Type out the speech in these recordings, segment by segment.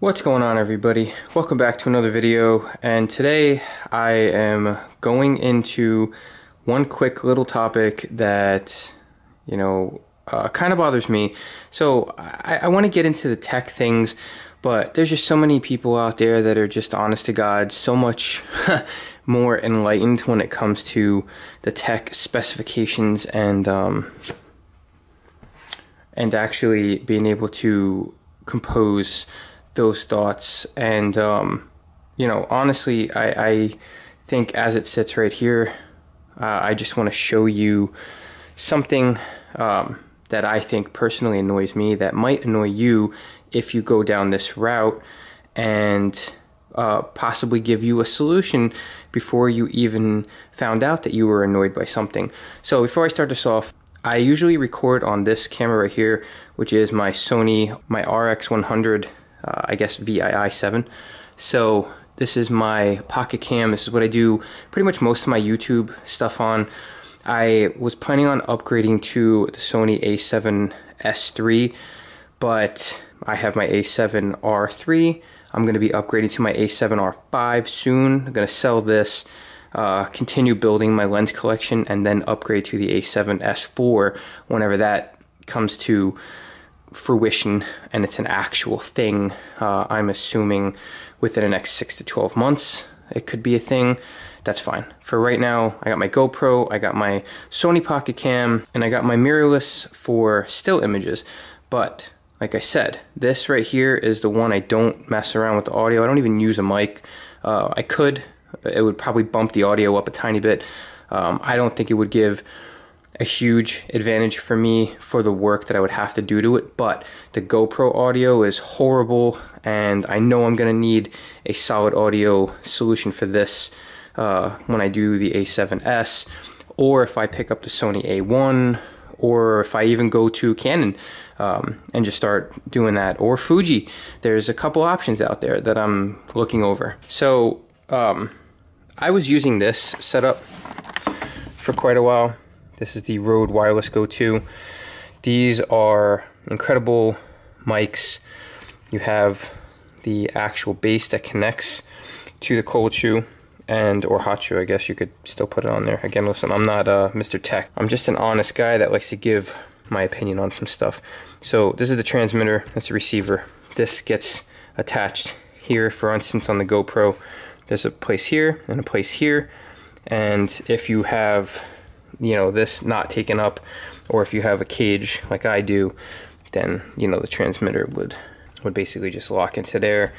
What's going on, everybody? Welcome back to another video, and today I am going into one quick little topic that, you know, kind of bothers me. So I want to get into the tech things, but there's just so many people out there that are just, honest to God, so much more enlightened when it comes to the tech specifications and actually being able to compose those thoughts. And you know, honestly, I think as it sits right here, I just want to show you something that I think personally annoys me, that might annoy you if you go down this route, and possibly give you a solution before you even found out that you were annoyed by something. So before I start this off, I usually record on this camera right here, which is my Sony, my RX100 I guess VII. So this is my pocket cam. This is what I do pretty much most of my YouTube stuff on. I was planning on upgrading to the Sony A7S III, but I have my A7R III. I'm gonna be upgrading to my A7R V soon. I'm gonna sell this, continue building my lens collection, and then upgrade to the A7S IV whenever that comes to fruition and it's an actual thing. I'm assuming within the next 6 to 12 months it could be a thing. That's fine. For right now, I got my GoPro, I got my Sony pocket cam, and I got my mirrorless for still images. But like I said, this right here is the one I don't mess around with the audio. I don't even use a mic. I could, it would probably bump the audio up a tiny bit. I don't think it would give a huge advantage for me for the work that I would have to do to it, but the GoPro audio is horrible, and I know I'm gonna need a solid audio solution for this when I do the A7S, or if I pick up the Sony A1, or if I even go to Canon and just start doing that, or Fuji. There's a couple options out there that I'm looking over. So I was using this setup for quite a while. This is the Rode Wireless Go 2. These are incredible mics. You have the actual base that connects to the cold shoe, and or hot shoe, I guess you could still put it on there. Again, listen, I'm not Mr. Tech. I'm just an honest guy that likes to give my opinion on some stuff. So this is the transmitter, that's the receiver. This gets attached here, for instance, on the GoPro. There's a place here and a place here, and if you have, you know, this not taken up, or if you have a cage like I do, then, you know, the transmitter would basically just lock into there.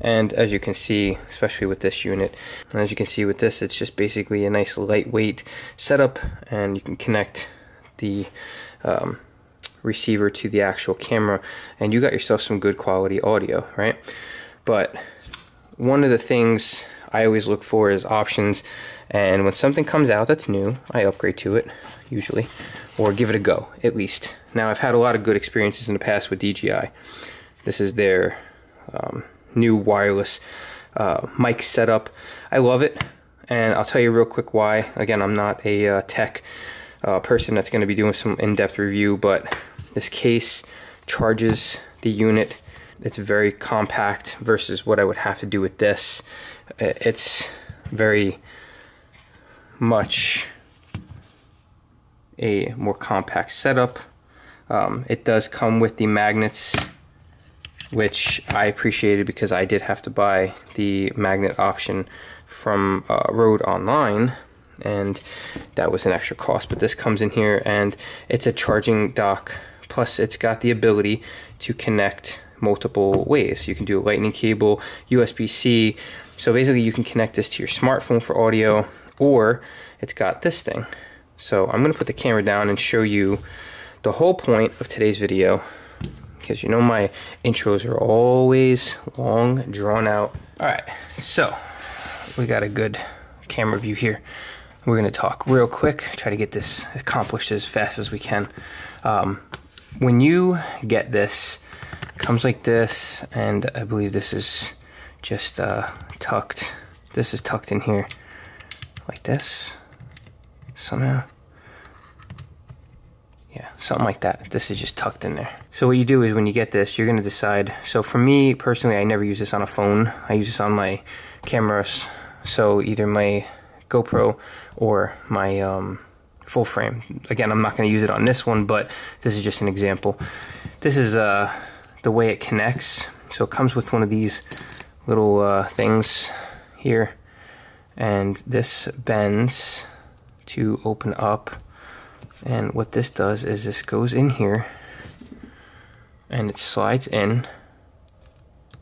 And as you can see, especially with this unit, and as you can see with this, it's just basically a nice lightweight setup, and you can connect the receiver to the actual camera, and you got yourself some good quality audio, right? But one of the things I always look for is options, and when something comes out that's new, I upgrade to it, usually, or give it a go, at least. Now, I've had a lot of good experiences in the past with DJI. This is their new wireless mic setup. I love it, and I'll tell you real quick why. Again, I'm not a tech person that's going to be doing some in-depth review, but this case charges the unit. It's very compact versus what I would have to do with this. It's very much a more compact setup. It does come with the magnets, which I appreciated because I did have to buy the magnet option from Rode online, and that was an extra cost. But this comes in here, and it's a charging dock, plus it's got the ability to connect multiple ways. You can do a lightning cable, USB-C, so basically you can connect this to your smartphone for audio, or it's got this thing. So I'm gonna put the camera down and show you the whole point of today's video, because you know my intros are always long, drawn out. All right, so we got a good camera view here. We're gonna talk real quick, try to get this accomplished as fast as we can. When you get this, comes like this, and I believe this is just tucked. This is tucked in here like this somehow. Yeah, something like that. This is just tucked in there. So what you do is when you get this, you're gonna decide. So for me personally, I never use this on a phone. I use this on my cameras. So either my GoPro or my full frame. Again, I'm not gonna use it on this one, but this is just an example. This is the way it connects. So it comes with one of these little things here. And this bends to open up. And what this does is this goes in here and it slides in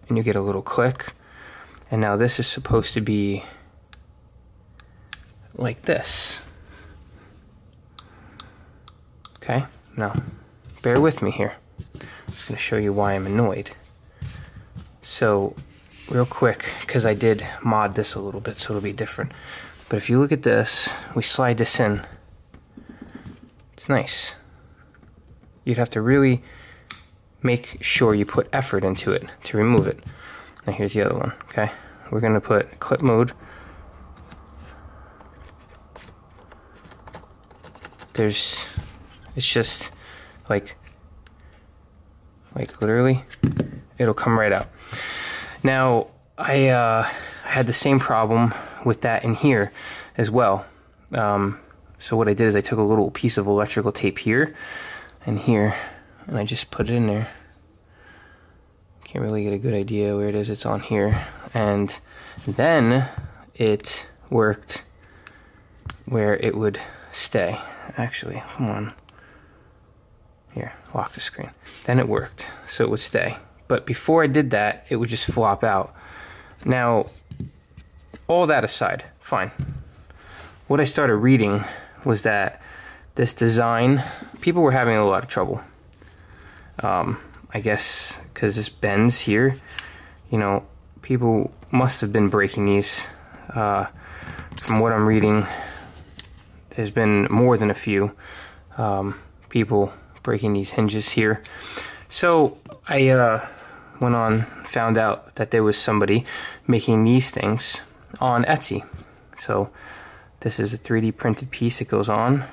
and you get a little click. And now this is supposed to be like this. Okay, now bear with me here. I'm just gonna show you why I'm annoyed. So real quick, because I did mod this a little bit so it'll be different. But if you look at this, we slide this in. Nice. You'd have to really make sure you put effort into it to remove it. Now here's the other one, okay? We're gonna put clip mode. It's just like literally, it'll come right out. Now, I had the same problem with that in here as well. So what I did is I took a little piece of electrical tape here, and I just put it in there. Can't really get a good idea where it is, it's on here. And then it worked where it would stay. Actually, come on. Here, lock the screen. Then it worked, so it would stay. But before I did that, it would just flop out. Now, all that aside, fine. What I started reading was that this design, people were having a lot of trouble. I guess because this bends here, you know, people must have been breaking these. From what I'm reading, there's been more than a few people breaking these hinges here. So I went on, found out that there was somebody making these things on Etsy. So this is a 3D printed piece that goes on.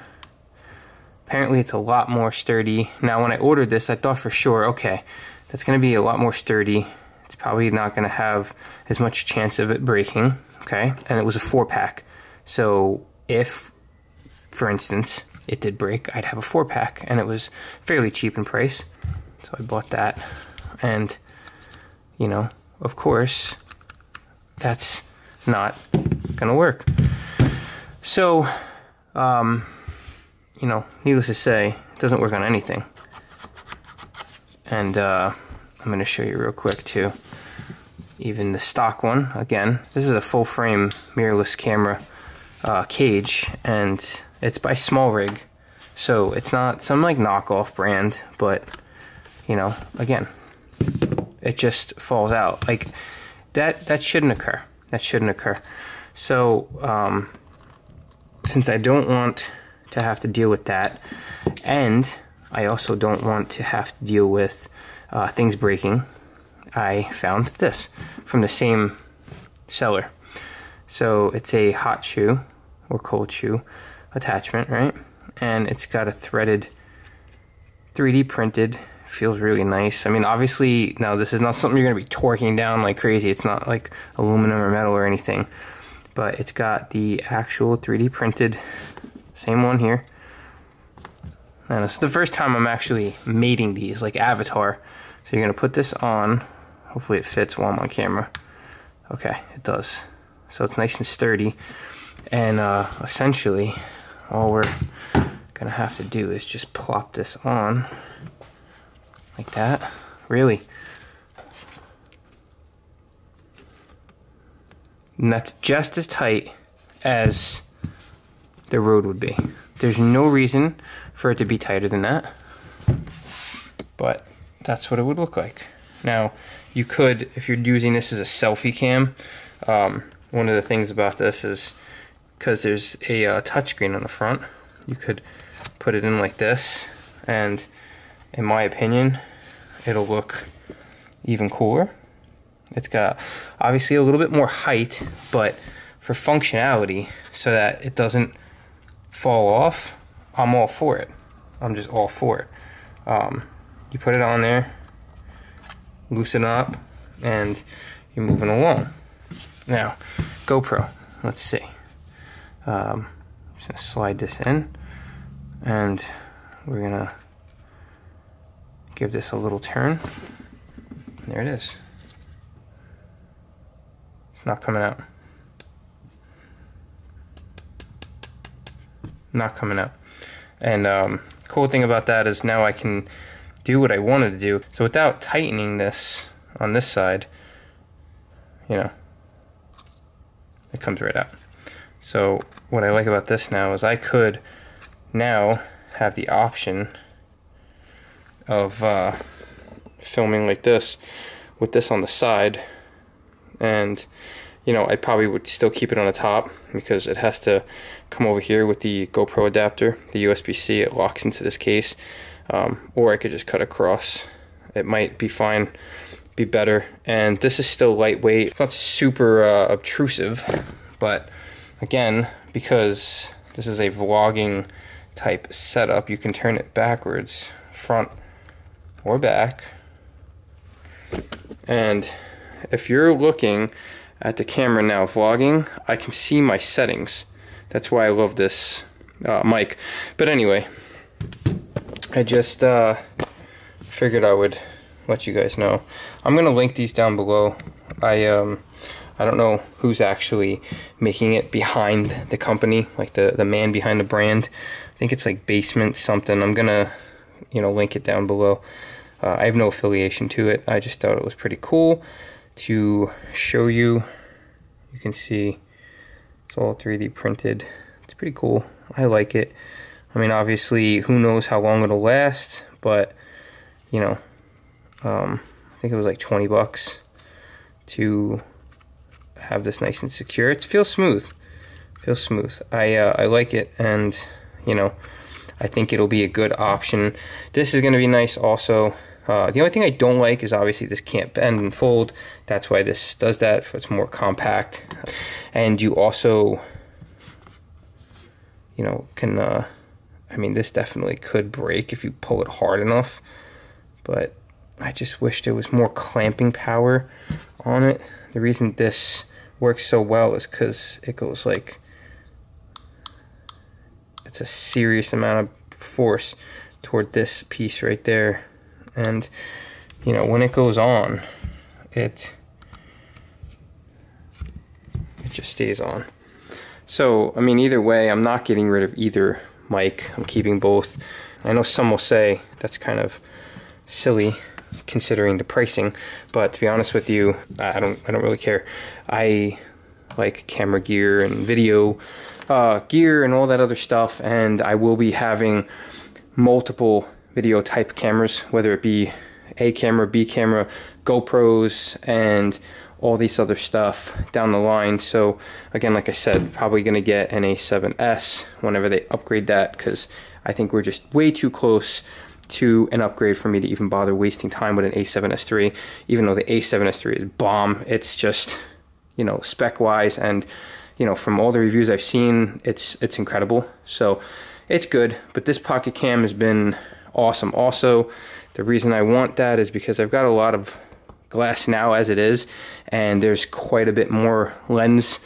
Apparently it's a lot more sturdy. Now when I ordered this, I thought for sure, okay, that's gonna be a lot more sturdy. It's probably not gonna have as much chance of it breaking, okay? And it was a 4-pack. So if, for instance, it did break, I'd have a 4-pack and it was fairly cheap in price. So I bought that. And, you know, of course, that's not gonna work. So, you know, needless to say, it doesn't work on anything. And I'm gonna show you real quick too, even the stock one, again, this is a full frame mirrorless camera cage, and it's by SmallRig. So it's not some like knockoff brand, but you know, again, it just falls out. Like that shouldn't occur, that shouldn't occur. So, since I don't want to have to deal with that, and I also don't want to have to deal with things breaking, I found this from the same seller. So it's a hot shoe or cold shoe attachment, right? And it's got a threaded 3D printed, feels really nice. I mean, obviously, now this is not something you're going to be torquing down like crazy. It's not like aluminum or metal or anything. But it's got the actual 3D printed, same one here. And it's the first time I'm actually mating these, like Avatar. So you're gonna put this on, hopefully it fits while I'm on camera. Okay, it does. So it's nice and sturdy. And essentially, all we're gonna have to do is just plop this on, like that, really. And that's just as tight as the Rode would be. There's no reason for it to be tighter than that, but that's what it would look like. Now, you could, if you're using this as a selfie cam, one of the things about this is, because there's a touchscreen on the front, you could put it in like this, and in my opinion, it'll look even cooler. It's got obviously a little bit more height, but for functionality, so that it doesn't fall off, I'm all for it. I'm just all for it. You put it on there, loosen up, and you're moving along. Now, GoPro, let's see. I'm just gonna slide this in, and we're gonna give this a little turn. There it is. It's not coming out. Not coming out. And cool thing about that is now I can do what I wanted to do. So without tightening this on this side, you know, it comes right out. So what I like about this now is I could now have the option of filming like this with this on the side, and you know, I probably would still keep it on the top because it has to come over here with the GoPro adapter, the USB-C, it locks into this case. Or I could just cut across. It might be fine, be better. And this is still lightweight. It's not super obtrusive, but again, because this is a vlogging type setup, you can turn it backwards, front or back. And if you're looking at the camera now vlogging, I can see my settings. That's why I love this mic. But anyway, I just figured I would let you guys know. I'm gonna link these down below. I don't know who's actually making it behind the company, like the man behind the brand. I think it's like Basement something. I'm gonna, you know, link it down below. I have no affiliation to it. I just thought it was pretty cool to show you. You can see it's all 3D printed. It's pretty cool. I like it. I mean, obviously, who knows how long it'll last, but, you know, I think it was like 20 bucks to have this nice and secure. It feels smooth. Feels smooth. I like it, and, you know, I think it'll be a good option. This is going to be nice also. The only thing I don't like is obviously this can't bend and fold. That's why this does that. It's more compact. And you also, you know, can, I mean, this definitely could break if you pull it hard enough. But I just wish there was more clamping power on it. The reason this works so well is because it goes like, it's a serious amount of force toward this piece right there. And, you know, when it goes on, it just stays on. So, I mean, either way, I'm not getting rid of either mic. I'm keeping both. I know some will say that's kind of silly considering the pricing, but to be honest with you, I don't really care. I like camera gear and video gear and all that other stuff, and I will be having multiple video type cameras, whether it be A camera, B camera, GoPros, and all these other stuff down the line. So again, like I said, probably gonna get an A7S whenever they upgrade that, because I think we're just way too close to an upgrade for me to even bother wasting time with an A7S III, even though the A7S III is bomb. It's just, you know, spec-wise and, you know, from all the reviews I've seen, it's incredible. So it's good, but this pocket cam has been awesome. Also, the reason I want that is because I've got a lot of glass now as it is, and there's quite a bit more lens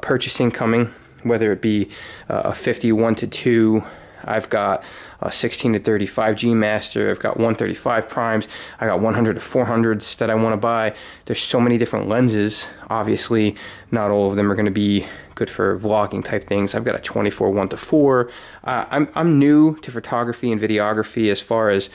purchasing coming, whether it be a 50 1-2, I've got a 16-35 G master, I've got 135 primes, I got 100-400s that I want to buy. There's so many different lenses. Obviously, not all of them are going to be good for vlogging type things. I've got a 24-1-4. I'm new to photography and videography as far as,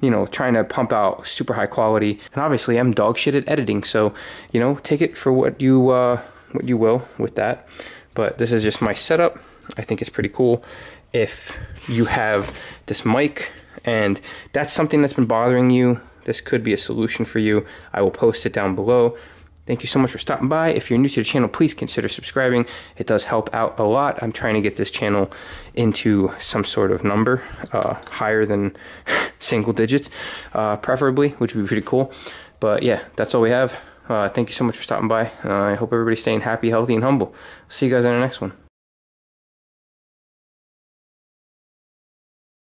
you know, trying to pump out super high quality. And obviously, I'm dog shit at editing, so, you know, take it for what you will with that. But this is just my setup. I think it's pretty cool. If you have this mic and that's something that's been bothering you, this could be a solution for you. I will post it down below. Thank you so much for stopping by. If you're new to the channel, please consider subscribing. It does help out a lot. I'm trying to get this channel into some sort of number, higher than single digits, preferably, which would be pretty cool. But yeah, that's all we have. Thank you so much for stopping by. I hope everybody's staying happy, healthy, and humble. See you guys in the next one.